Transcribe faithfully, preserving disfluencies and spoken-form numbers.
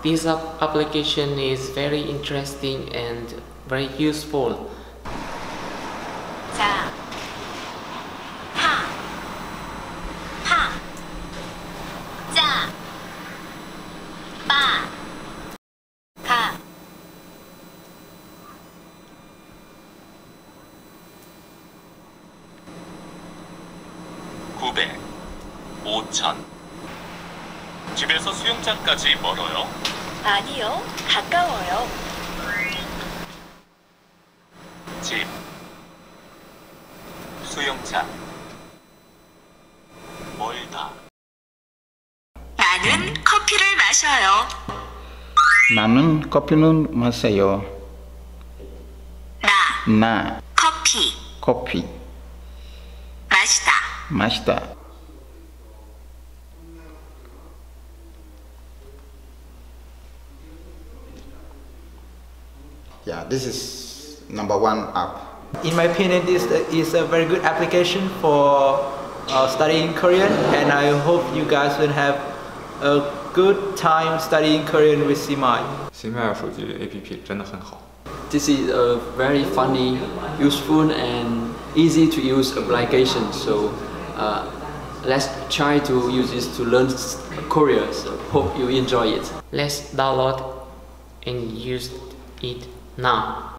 This application is very interesting and very useful. 자, 하, 하, 자, 마, 가. 구백, 오천. 집에서 수영장까지 멀어요? 아니요, 가까워요. 집, 수영장, 멀다. 나는 커피를 마셔요. 나는 커피는 마셔요. 나, 나, 커피, 커피, 마시다, 마시다. Yeah, this is number one app. In my opinion, this is a very good application for uh, studying Korean, and I hope you guys will have a good time studying Korean with seemile. seemile app This is a very funny, useful, and easy to use application. So uh, let's try to use this to learn Korean. So hope you enjoy it. Let's download and use it now.